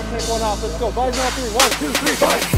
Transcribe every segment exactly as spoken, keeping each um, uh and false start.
Don't take one off. Let's go. Biden on three. One, two, three, fight.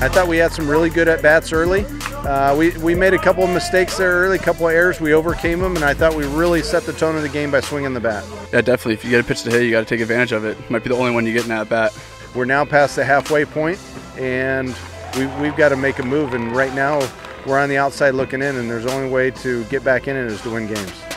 I thought we had some really good at-bats early. Uh, we, we made a couple of mistakes there early, a couple of errors. We overcame them, and I thought we really set the tone of the game by swinging the bat. Yeah, definitely. If you get a pitch to hit, you got to take advantage of it. Might be the only one you get in that bat. We're now past the halfway point, and we, we've got to make a move. And right now, we're on the outside looking in, and there's only way to get back in it is to win games.